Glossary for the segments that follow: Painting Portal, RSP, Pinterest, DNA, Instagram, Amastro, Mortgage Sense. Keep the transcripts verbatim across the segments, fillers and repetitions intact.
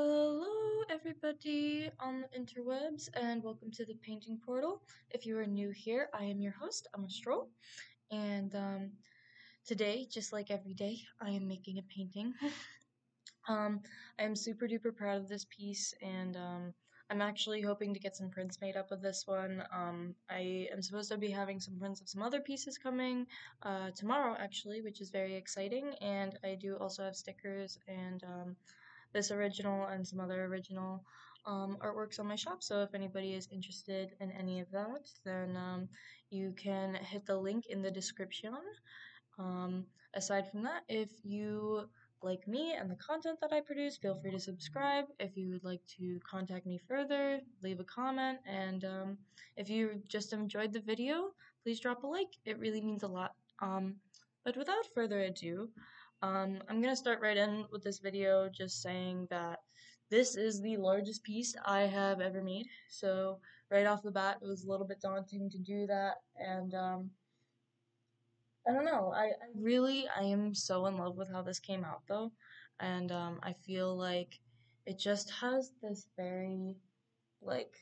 Hello everybody on the interwebs and welcome to the Painting Portal. If you are new here, I am your host, Amastro, and um, today, just like every day, I am making a painting. um, I am super duper proud of this piece, and um, I'm actually hoping to get some prints made up of this one. Um, I am supposed to be having some prints of some other pieces coming uh, tomorrow, actually, which is very exciting, and I do also have stickers and um, this original and some other original um, artworks on my shop, so if anybody is interested in any of that, then um, you can hit the link in the description. Um, aside from that, if you like me and the content that I produce, feel free to subscribe. If you would like to contact me further, leave a comment, and um, if you just enjoyed the video, please drop a like. It really means a lot. Um, but without further ado, Um, I'm going to start right in with this video just saying that this is the largest piece I have ever made. So right off the bat, it was a little bit daunting to do that. And um, I don't know, I, I really, I am so in love with how this came out though. And um, I feel like it just has this very like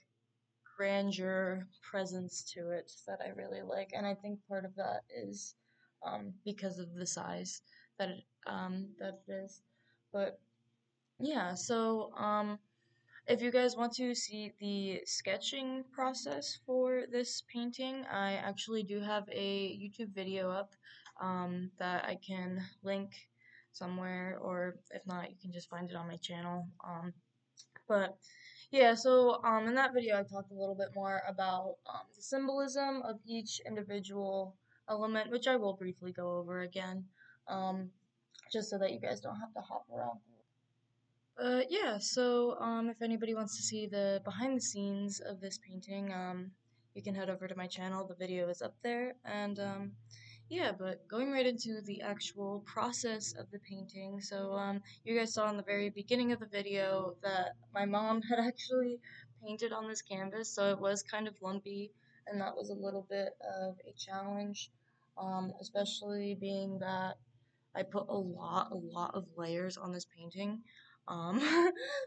grandeur presence to it that I really like. And I think part of that is um, because of the size that it, um, that it is, but yeah, so, um, if you guys want to see the sketching process for this painting, I actually do have a YouTube video up, um, that I can link somewhere, or if not, you can just find it on my channel, um, but yeah, so, um, in that video, I talked a little bit more about, um, the symbolism of each individual element, which I will briefly go over again, Um, just so that you guys don't have to hop around. Uh, yeah, so, um, if anybody wants to see the behind the scenes of this painting, um, you can head over to my channel, the video is up there, and, um, yeah, but going right into the actual process of the painting, so, um, you guys saw in the very beginning of the video that my mom had actually painted on this canvas, so it was kind of lumpy, and that was a little bit of a challenge, um, especially being that I put a lot, a lot of layers on this painting, um,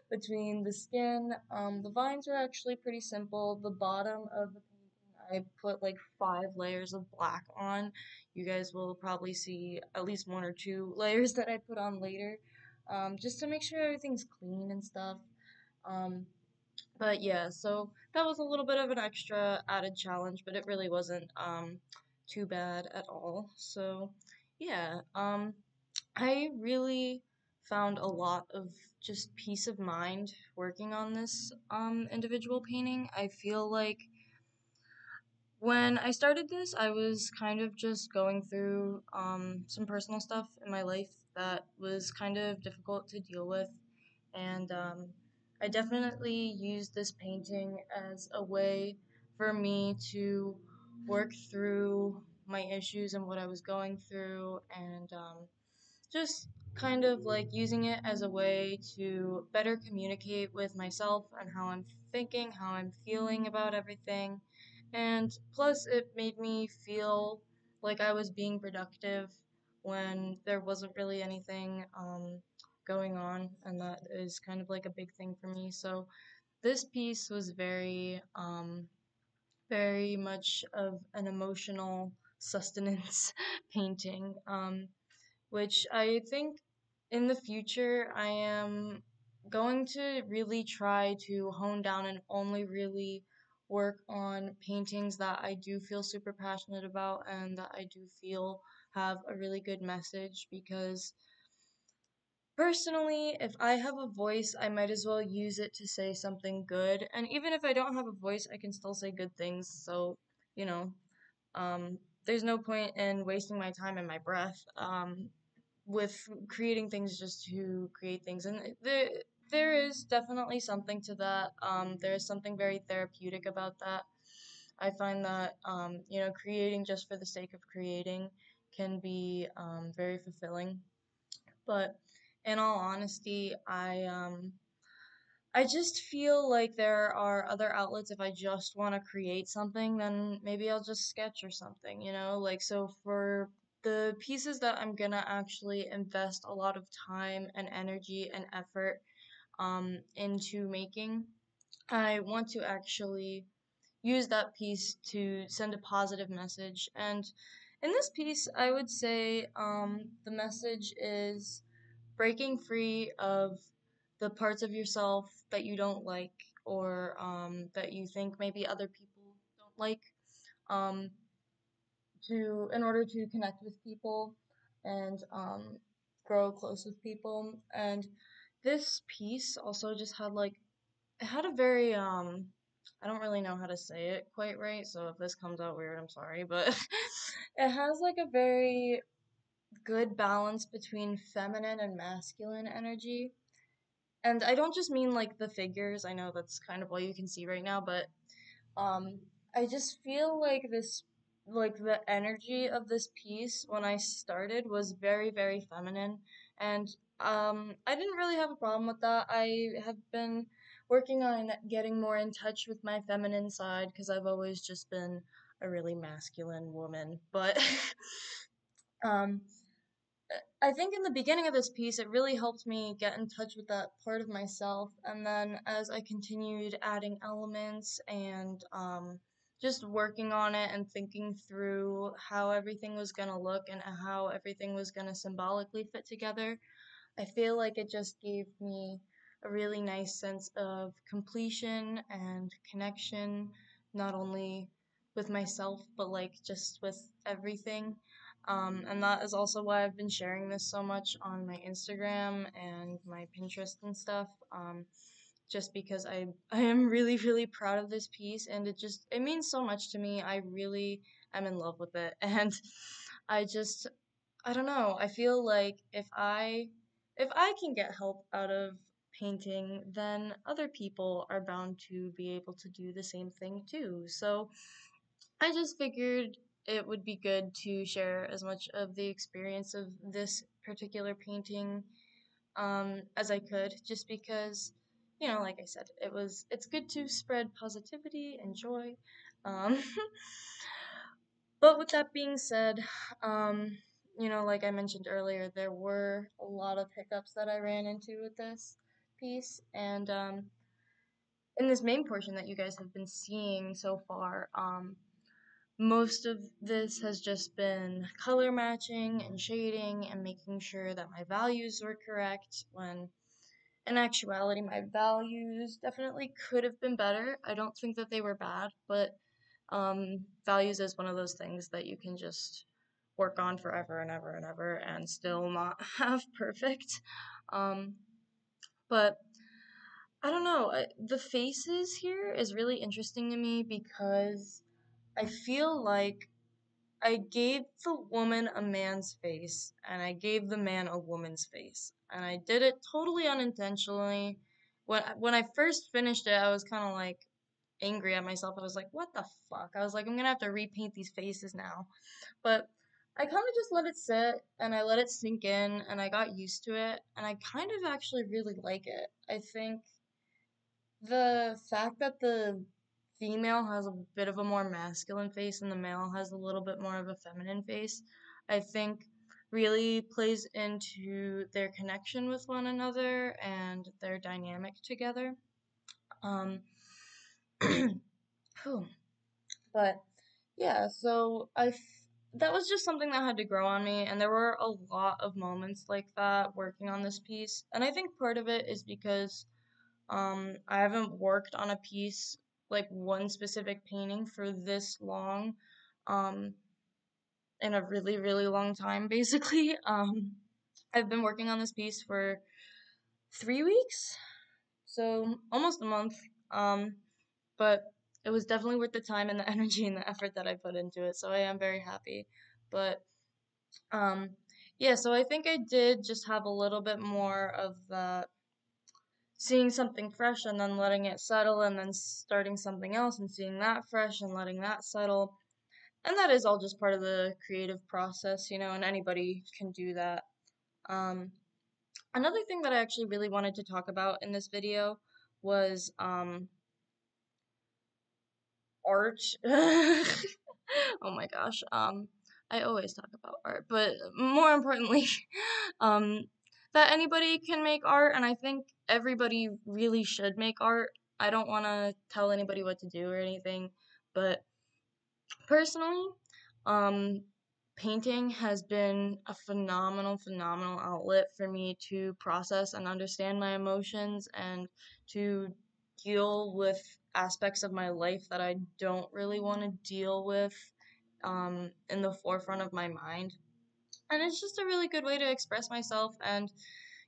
between the skin, um, the vines are actually pretty simple, the bottom of the painting, I put like five layers of black on, you guys will probably see at least one or two layers that I put on later, um, just to make sure everything's clean and stuff, um, but yeah, so that was a little bit of an extra added challenge, but it really wasn't, um, too bad at all, so... Yeah, um, I really found a lot of just peace of mind working on this um, individual painting. I feel like when I started this, I was kind of just going through um, some personal stuff in my life that was kind of difficult to deal with, and um, I definitely used this painting as a way for me to work through my issues and what I was going through, and um, just kind of like using it as a way to better communicate with myself and how I'm thinking, how I'm feeling about everything, and plus it made me feel like I was being productive when there wasn't really anything um, going on, and that is kind of like a big thing for me, so this piece was very, um, very much of an emotional sustenance painting, um, which I think in the future I am going to really try to hone down and only really work on paintings that I do feel super passionate about and that I do feel have a really good message, because personally, if I have a voice, I might as well use it to say something good, and even if I don't have a voice, I can still say good things, so, you know, um, there's no point in wasting my time and my breath um, with creating things just to create things. And there, there is definitely something to that. Um, there is something very therapeutic about that. I find that, um, you know, creating just for the sake of creating can be um, very fulfilling. But in all honesty, I... Um, I just feel like there are other outlets. If I just want to create something, then maybe I'll just sketch or something, you know? Like, so for the pieces that I'm gonna actually invest a lot of time and energy and effort um, into making, I want to actually use that piece to send a positive message. And in this piece, I would say um, the message is breaking free of the parts of yourself that you don't like, or um, that you think maybe other people don't like, um, to in order to connect with people and um, grow close with people. And this piece also just had like it had a very um I don't really know how to say it quite right, so if this comes out weird, I'm sorry, but it has like a very good balance between feminine and masculine energy. And I don't just mean like the figures, I know that's kind of all you can see right now, but um I just feel like this like the energy of this piece when I started was very, very feminine, and um I didn't really have a problem with that. I have been working on getting more in touch with my feminine side, because I've always just been a really masculine woman, but um I think in the beginning of this piece, it really helped me get in touch with that part of myself, and then as I continued adding elements and um, just working on it and thinking through how everything was going to look and how everything was going to symbolically fit together, I feel like it just gave me a really nice sense of completion and connection, not only with myself, but like just with everything. Um, and that is also why I've been sharing this so much on my Instagram and my Pinterest and stuff, um, just because I, I am really, really proud of this piece, and it just, it means so much to me. I really am in love with it, and I just, I don't know, I feel like if I, if I can get help out of painting, then other people are bound to be able to do the same thing too, so I just figured it would be good to share as much of the experience of this particular painting um, as I could, just because, you know, like I said, it was it's good to spread positivity and joy. Um, but with that being said, um, you know, like I mentioned earlier, there were a lot of hiccups that I ran into with this piece, and um, in this main portion that you guys have been seeing so far, um, most of this has just been color matching and shading and making sure that my values were correct, when in actuality my values definitely could have been better. I don't think that they were bad, but um, values is one of those things that you can just work on forever and ever and ever and still not have perfect. Um, but I don't know, the faces here is really interesting to me, because I feel like I gave the woman a man's face, and I gave the man a woman's face, and I did it totally unintentionally. When, when I first finished it, I was kind of, like, angry at myself. I was like, what the fuck? I was like, I'm going to have to repaint these faces now. But I kind of just let it sit, and I let it sink in, and I got used to it, and I kind of actually really like it. I think the fact that the female has a bit of a more masculine face and the male has a little bit more of a feminine face, I think really plays into their connection with one another and their dynamic together. Um, but yeah, so I f that was just something that had to grow on me, and there were a lot of moments like that working on this piece, and I think part of it is because um, I haven't worked on a piece, like one specific painting, for this long, um, in a really, really long time, basically. Um, I've been working on this piece for three weeks, so almost a month, um, but it was definitely worth the time and the energy and the effort that I put into it, so I am very happy. But, um, yeah, so I think I did just have a little bit more of the seeing something fresh and then letting it settle, and then starting something else and seeing that fresh and letting that settle. And that is all just part of the creative process, you know, and anybody can do that. Um, another thing that I actually really wanted to talk about in this video was um, art. Oh my gosh. Um, I always talk about art, but more importantly, um, that anybody can make art, and I think everybody really should make art. I don't want to tell anybody what to do or anything, but personally, um, painting has been a phenomenal, phenomenal outlet for me to process and understand my emotions and to deal with aspects of my life that I don't really want to deal with um, in the forefront of my mind. And it's just a really good way to express myself and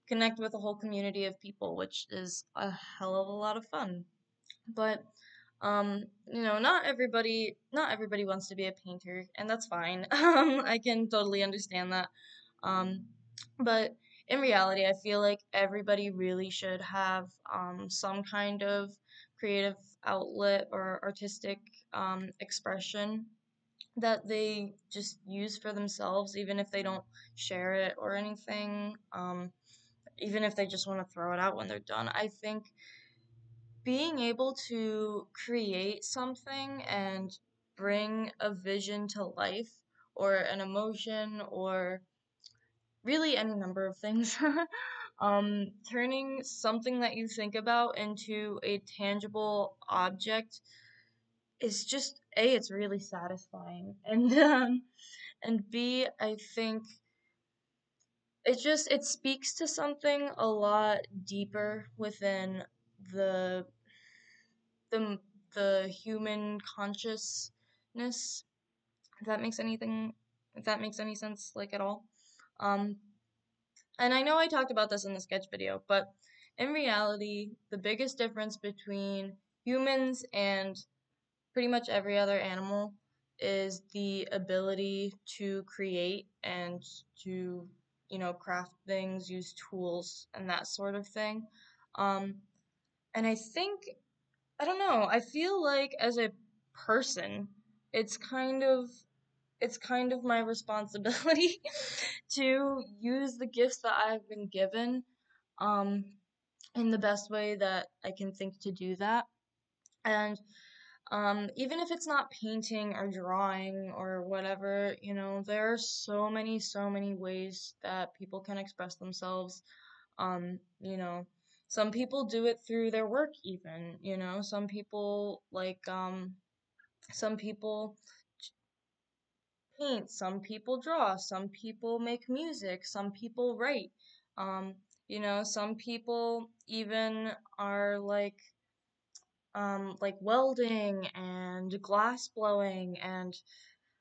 connect with a whole community of people, which is a hell of a lot of fun. But, um, you know, not everybody, not everybody wants to be a painter, and that's fine. Um, I can totally understand that. Um, but in reality, I feel like everybody really should have um, some kind of creative outlet or artistic um, expression that they just use for themselves, even if they don't share it or anything, um, even if they just want to throw it out when they're done. I think being able to create something and bring a vision to life or an emotion or really any number of things, um, turning something that you think about into a tangible object is just, A, it's really satisfying, and um, and B, I think it just, it speaks to something a lot deeper within the the the human consciousness. If that makes anything, if that makes any sense, like at all. Um, and I know I talked about this in the sketch video, but in reality, the biggest difference between humans and pretty much every other animal is the ability to create and to, you know, craft things, use tools, and that sort of thing. Um, and I think, I don't know, I feel like as a person, it's kind of, it's kind of my responsibility to use the gifts that I've been given um, in the best way that I can think to do that. And Um, even if it's not painting or drawing or whatever, you know, there are so many, so many ways that people can express themselves. Um, you know, some people do it through their work even, you know, some people like, um, some people paint, some people draw, some people make music, some people write, um, you know, some people even are like, Um, like welding and glass blowing, and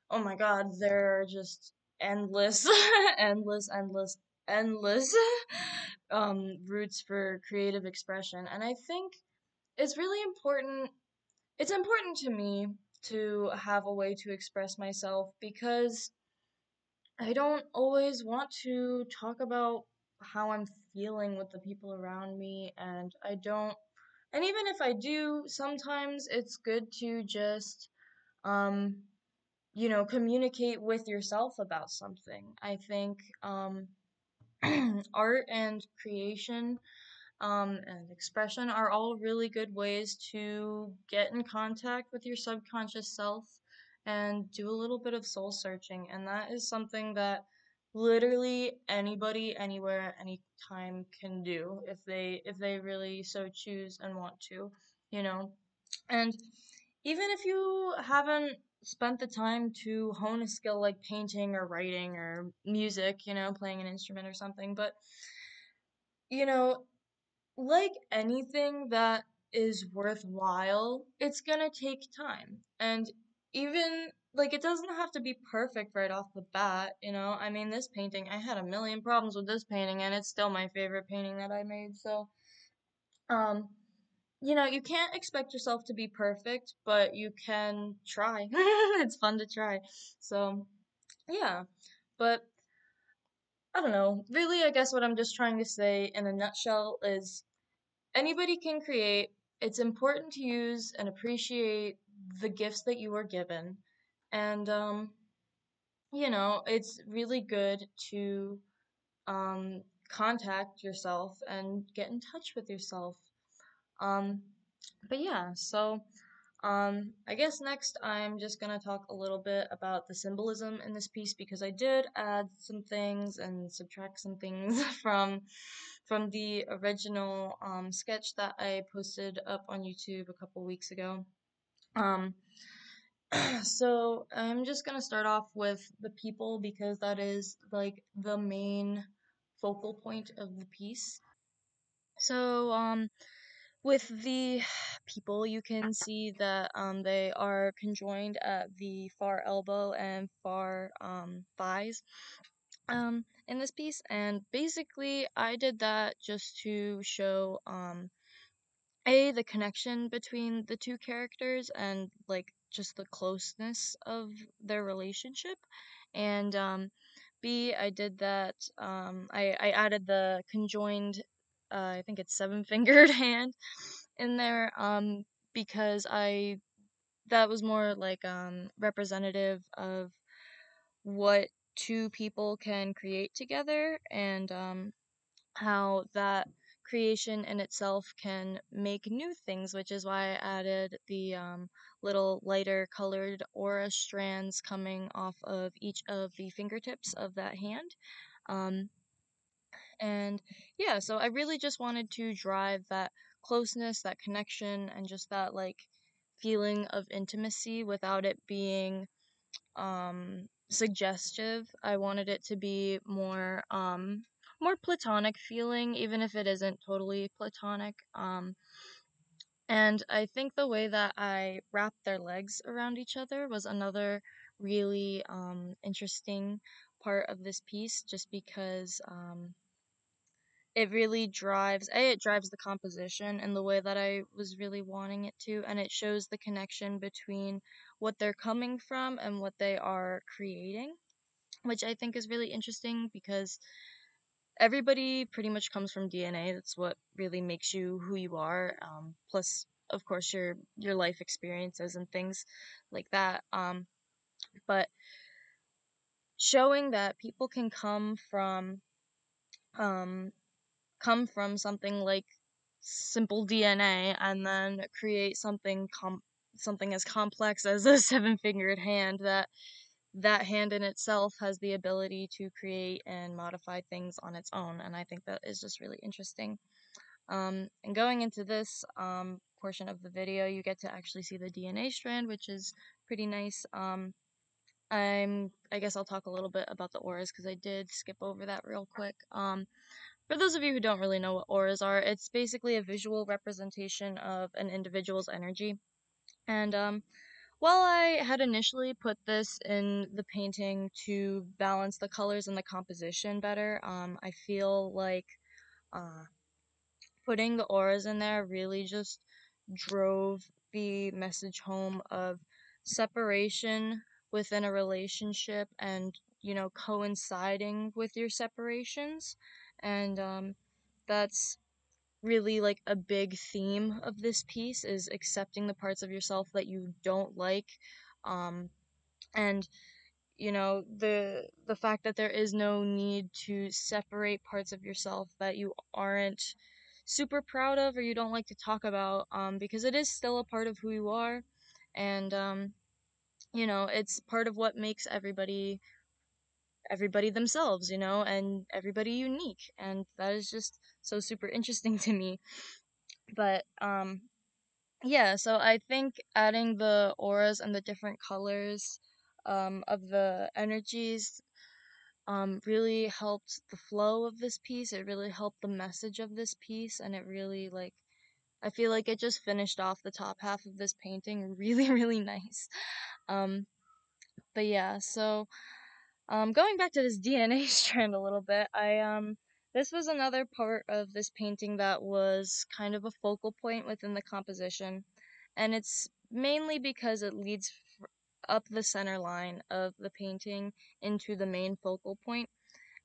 oh my god, there are just endless, endless, endless, endless um, routes for creative expression. And I think it's really important, it's important to me to have a way to express myself, because I don't always want to talk about how I'm feeling with the people around me, and I don't And even if I do, sometimes it's good to just, um, you know, communicate with yourself about something. I think um, art and creation um, and expression are all really good ways to get in contact with your subconscious self and do a little bit of soul searching. And that is something that literally anybody, anywhere, anytime can do if they if they really so choose and want to, you know. And even if you haven't spent the time to hone a skill like painting or writing or music, you know, playing an instrument or something, but, you know, like anything that is worthwhile, it's gonna take time. And even Like, it doesn't have to be perfect right off the bat, you know? I mean, this painting, I had a million problems with this painting, and it's still my favorite painting that I made, so... Um, you know, you can't expect yourself to be perfect, but you can try. It's fun to try. So, yeah. But, I don't know. Really, I guess what I'm just trying to say in a nutshell is anybody can create. It's important to use and appreciate the gifts that you were given. And, um, you know, it's really good to um, contact yourself and get in touch with yourself. Um, but yeah, so Um, I guess next I'm just going to talk a little bit about the symbolism in this piece, because I did add some things and subtract some things from from the original um, sketch that I posted up on YouTube a couple weeks ago. Um, so I'm just going to start off with the people, because that is like the main focal point of the piece. So um, with the people, you can see that um, they are conjoined at the far elbow and far um, thighs um, in this piece, and basically I did that just to show um, A, the connection between the two characters and like just the closeness of their relationship, and um, B, I did that, um, I, I added the conjoined, uh, I think it's seven-fingered hand in there, um, because I, that was more like um, representative of what two people can create together, and um, how that creation in itself can make new things, which is why I added the um, little lighter colored aura strands coming off of each of the fingertips of that hand. Um, and yeah, so I really just wanted to drive that closeness, that connection, and just that like feeling of intimacy without it being um, suggestive. I wanted it to be more um, more platonic feeling, even if it isn't totally platonic. Um, and I think the way that I wrapped their legs around each other was another really um, interesting part of this piece, just because um, it really drives, A, it drives the composition in the way that I was really wanting it to, and it shows the connection between what they're coming from and what they are creating, which I think is really interesting, because everybody pretty much comes from D N A. That's what really makes you who you are. Um, plus, of course, your your life experiences and things like that. Um, but showing that people can come from um, come from something like simple D N A and then create something com something as complex as a seven-fingered hand, that. That hand in itself has the ability to create and modify things on its own, and I think that is just really interesting. Um, and going into this um, portion of the video, you get to actually see the D N A strand, which is pretty nice. Um, I'm, I guess I'll talk a little bit about the auras, because I did skip over that real quick. Um, for those of you who don't really know what auras are, it's basically a visual representation of an individual's energy, and um, while I had initially put this in the painting to balance the colors and the composition better, um, I feel like uh, putting the auras in there really just drove the message home of separation within a relationship and, you know, coinciding with your separations. And um, that's really like a big theme of this piece, is accepting the parts of yourself that you don't like, um and you know, the the fact that there is no need to separate parts of yourself that you aren't super proud of or you don't like to talk about, um because it is still a part of who you are, and um you know, it's part of what makes everybody everybody themselves, you know, and everybody unique, and that is just so super interesting to me. But um yeah, so I think adding the auras and the different colors um of the energies um really helped the flow of this piece. It really helped the message of this piece, and it really, like, I feel like it just finished off the top half of this painting really, really nice. Um but yeah, so Um, going back to this D N A strand a little bit, I, um, this was another part of this painting that was kind of a focal point within the composition, and it's mainly because it leads f up the center line of the painting into the main focal point,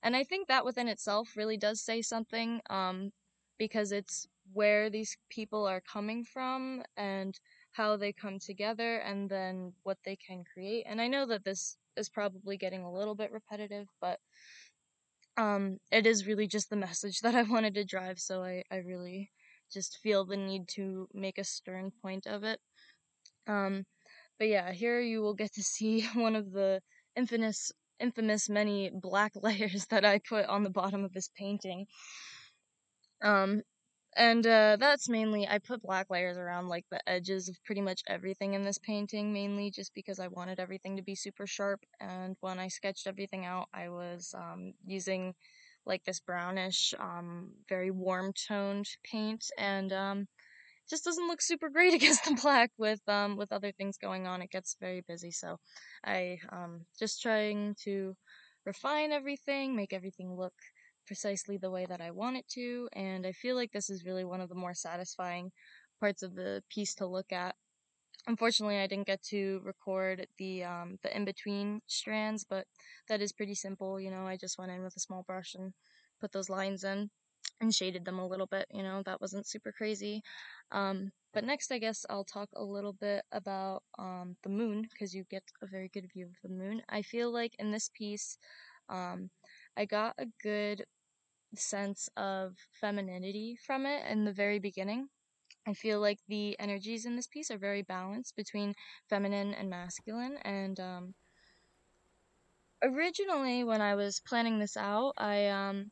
and I think that within itself really does say something, um, because it's where these people are coming from, and how they come together, and then what they can create. And I know that this is probably getting a little bit repetitive, but um, it is really just the message that I wanted to drive, so I, I really just feel the need to make a stern point of it. Um, but yeah, here you will get to see one of the infamous, infamous many black layers that I put on the bottom of this painting. Um, and uh, that's mainly, I put black layers around like the edges of pretty much everything in this painting, mainly just because I wanted everything to be super sharp, and when I sketched everything out, I was um, using like this brownish, um, very warm-toned paint, and um, it just doesn't look super great against the black with, um, with other things going on. It gets very busy, so I um, just trying to refine everything, make everything look precisely the way that I want it to, and I feel like this is really one of the more satisfying parts of the piece to look at. Unfortunately, I didn't get to record the um, the in-between strands, but that is pretty simple, you know, I just went in with a small brush and put those lines in and shaded them a little bit, you know, that wasn't super crazy. Um, but next, I guess I'll talk a little bit about um, the moon, because you get a very good view of the moon. I feel like in this piece, um, I got a good sense of femininity from it in the very beginning. I feel like the energies in this piece are very balanced between feminine and masculine, and um, originally when I was planning this out, I um,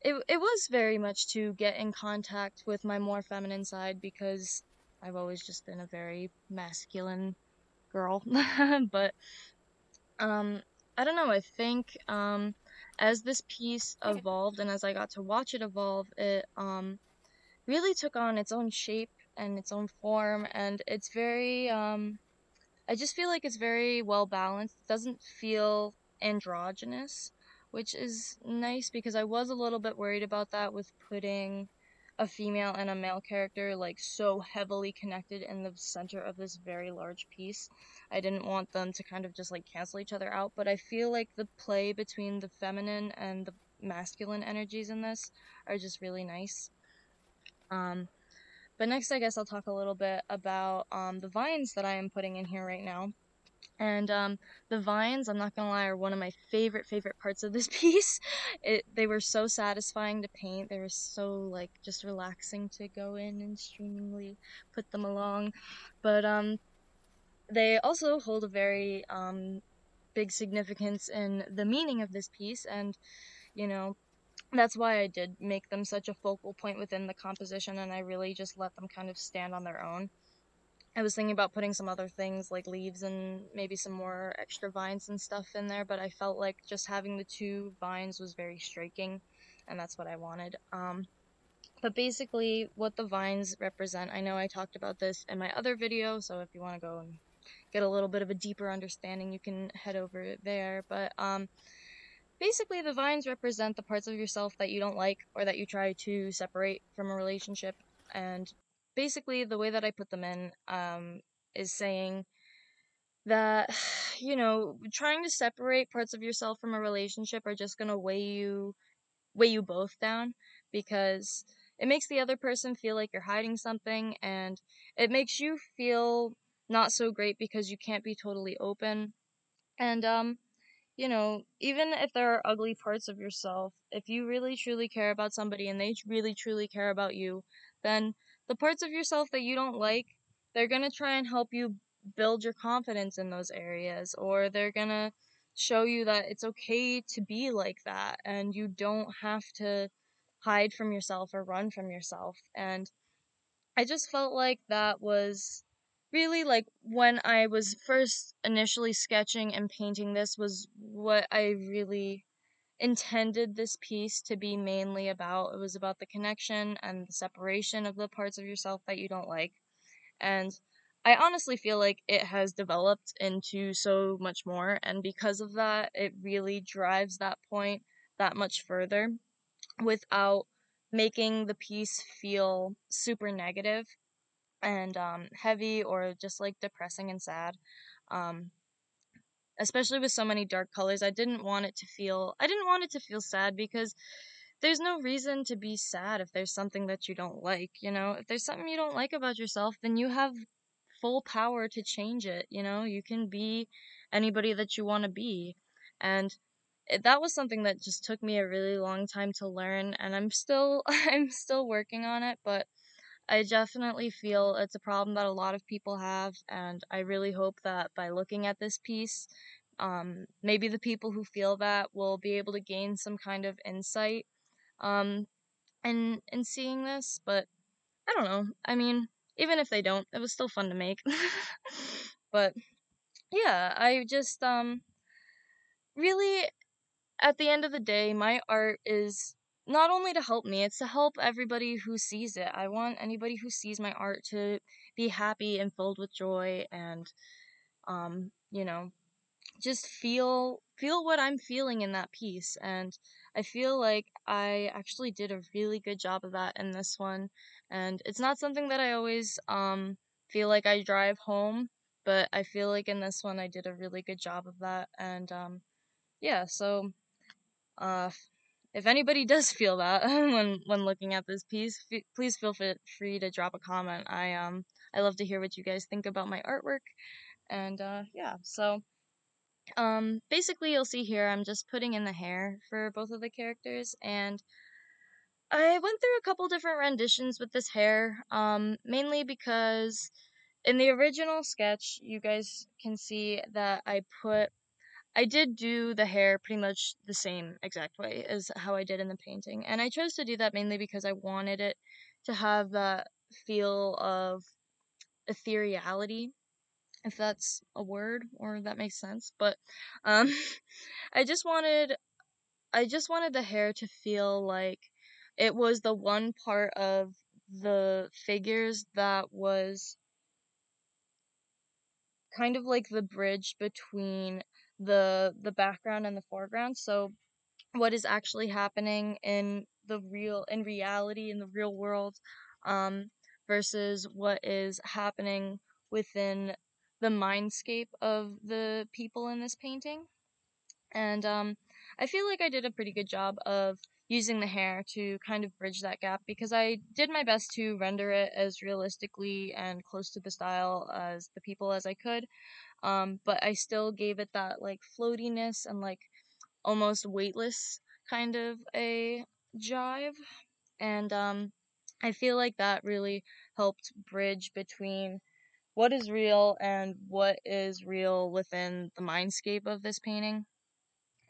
it, it was very much to get in contact with my more feminine side, because I've always just been a very masculine girl, but um, I don't know, I think um, as this piece evolved and as I got to watch it evolve, it um, really took on its own shape and its own form, and it's very, um, I just feel like it's very well balanced. It doesn't feel androgynous, which is nice, because I was a little bit worried about that with putting a female and a male character like so heavily connected in the center of this very large piece. I didn't want them to kind of just like cancel each other out, but I feel like the play between the feminine and the masculine energies in this are just really nice. Um, but next, I guess I'll talk a little bit about, um, the vines that I am putting in here right now. And, um, the vines, I'm not gonna lie, are one of my favorite, favorite parts of this piece. It, they were so satisfying to paint. They were so, like, just relaxing to go in and streamingly put them along. But, um, they also hold a very, um, big significance in the meaning of this piece, and, you know, that's why I did make them such a focal point within the composition, and I really just let them kind of stand on their own. I was thinking about putting some other things like leaves and maybe some more extra vines and stuff in there, but I felt like just having the two vines was very striking, and that's what I wanted. Um, but basically what the vines represent, I know I talked about this in my other video, so if you want to go and get a little bit of a deeper understanding, you can head over there, but um, basically, the vines represent the parts of yourself that you don't like or that you try to separate from a relationship, and basically the way that I put them in um, is saying that, you know, trying to separate parts of yourself from a relationship are just going to weigh you, weigh you both down, because it makes the other person feel like you're hiding something, and it makes you feel not so great because you can't be totally open, and, um, you know, even if there are ugly parts of yourself, if you really truly care about somebody and they really truly care about you, then the parts of yourself that you don't like, they're going to try and help you build your confidence in those areas, or they're going to show you that it's okay to be like that and you don't have to hide from yourself or run from yourself. And I just felt like that was really, like, when I was first initially sketching and painting, this was what I really intended this piece to be mainly about. It was about the connection and the separation of the parts of yourself that you don't like. And I honestly feel like it has developed into so much more, and because of that, it really drives that point that much further without making the piece feel super negative and um, heavy or just like depressing and sad, um, especially with so many dark colors. I didn't want it to feel, I didn't want it to feel sad, because there's no reason to be sad if there's something that you don't like, you know. If there's something you don't like about yourself, then you have full power to change it, you know. You can be anybody that you want to be, and that was something that just took me a really long time to learn, and I'm still, I'm still working on it, but I definitely feel it's a problem that a lot of people have, and I really hope that by looking at this piece, um, maybe the people who feel that will be able to gain some kind of insight um, in, in seeing this, but I don't know. I mean, even if they don't, it was still fun to make. But yeah, I just, um, really, at the end of the day, my art is not only to help me, it's to help everybody who sees it. I want anybody who sees my art to be happy and filled with joy and, um, you know, just feel, feel what I'm feeling in that piece. And I feel like I actually did a really good job of that in this one. And it's not something that I always, um, feel like I drive home, but I feel like in this one I did a really good job of that. And, um, yeah, so, uh... if anybody does feel that when when looking at this piece, f please feel f free to drop a comment. I um I love to hear what you guys think about my artwork, and uh, yeah. So, um, basically, you'll see here I'm just putting in the hair for both of the characters, and I went through a couple different renditions with this hair, um, mainly because in the original sketch, you guys can see that I put. I did do the hair pretty much the same exact way as how I did in the painting. And I chose to do that mainly because I wanted it to have that feel of ethereality, if that's a word or that makes sense. But um, I just wanted, I just wanted the hair to feel like it was the one part of the figures that was kind of like the bridge between the the background and the foreground. So what is actually happening in the real in reality in the real world um versus what is happening within the mindscape of the people in this painting. And um I feel like I did a pretty good job of using the hair to kind of bridge that gap, because I did my best to render it as realistically and close to the style as the people as I could, um, but I still gave it that, like, floatiness and, like, almost weightless kind of a jive, and um, I feel like that really helped bridge between what is real and what is real within the mindscape of this painting.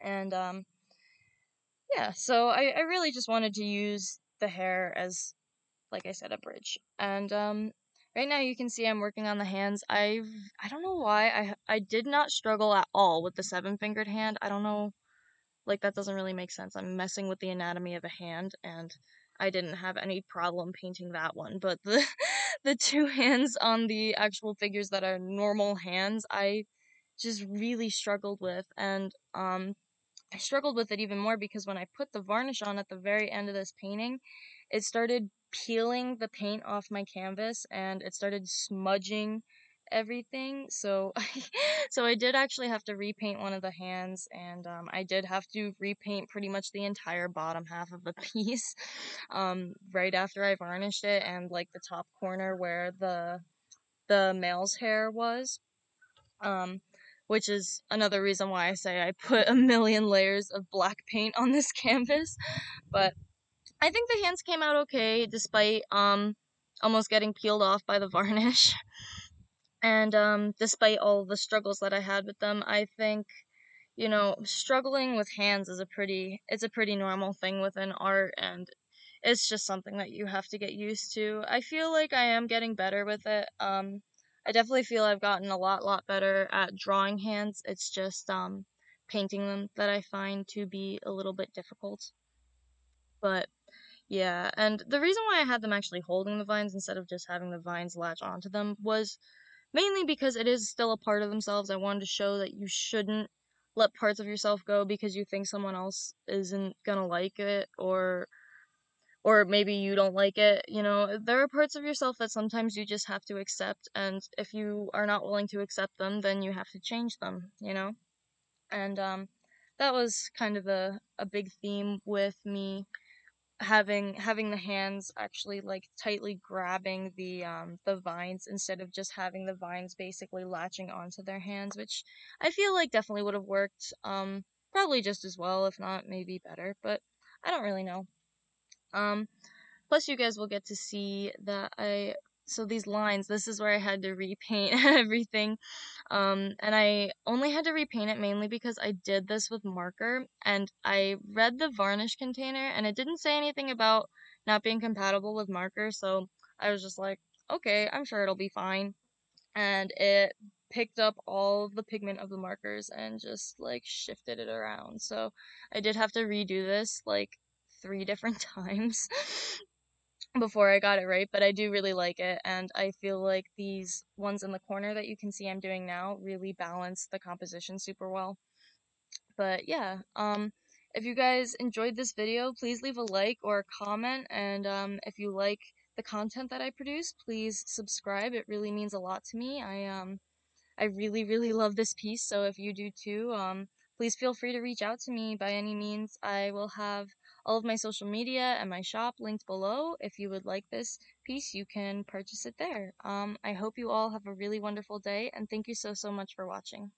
And, um, yeah, so I, I really just wanted to use the hair as, like I said, a bridge. And, um, right now you can see I'm working on the hands. I've, I don't know why, I, I did not struggle at all with the seven-fingered hand. I don't know, like, that doesn't really make sense. I'm messing with the anatomy of a hand, and I didn't have any problem painting that one. But the, the two hands on the actual figures that are normal hands, I just really struggled with, and, um... I struggled with it even more because when I put the varnish on at the very end of this painting, it started peeling the paint off my canvas and it started smudging everything. So, so I did actually have to repaint one of the hands, and um, I did have to repaint pretty much the entire bottom half of the piece um, right after I varnished it, and like the top corner where the the male's hair was. Um, Which is another reason why I say I put a million layers of black paint on this canvas. But I think the hands came out okay, despite um, almost getting peeled off by the varnish. And um, despite all the struggles that I had with them, I think, you know, struggling with hands is a pretty, it's a pretty normal thing within art, and it's just something that you have to get used to. I feel like I am getting better with it. Um, I definitely feel I've gotten a lot, lot better at drawing hands. It's just um, painting them that I find to be a little bit difficult. But, yeah, and the reason why I had them actually holding the vines instead of just having the vines latch onto them was mainly because it is still a part of themselves. I wanted to show that you shouldn't let parts of yourself go because you think someone else isn't gonna like it, or... or maybe you don't like it. You know, there are parts of yourself that sometimes you just have to accept, and if you are not willing to accept them, then you have to change them, you know? And um, that was kind of a, a big theme with me having having the hands actually, like, tightly grabbing the, um, the vines instead of just having the vines basically latching onto their hands, which I feel like definitely would have worked um, probably just as well, if not maybe better, but I don't really know. Um, Plus you guys will get to see that I, so these lines, this is where I had to repaint everything. Um, and I only had to repaint it mainly because I did this with marker, and I read the varnish container and it didn't say anything about not being compatible with marker. So I was just like, okay, I'm sure it'll be fine. And it picked up all the pigment of the markers and just like shifted it around. So I did have to redo this like three different times before I got it right, but I do really like it, and I feel like these ones in the corner that you can see I'm doing now really balance the composition super well. But yeah, um, if you guys enjoyed this video, please leave a like or a comment, and um, if you like the content that I produce, please subscribe. It really means a lot to me. I um, I really, really love this piece, so if you do too, um, please feel free to reach out to me by any means. I will have all of my social media and my shop linked below. If you would like this piece, you can purchase it there. Um, I hope you all have a really wonderful day, and thank you so, so much for watching.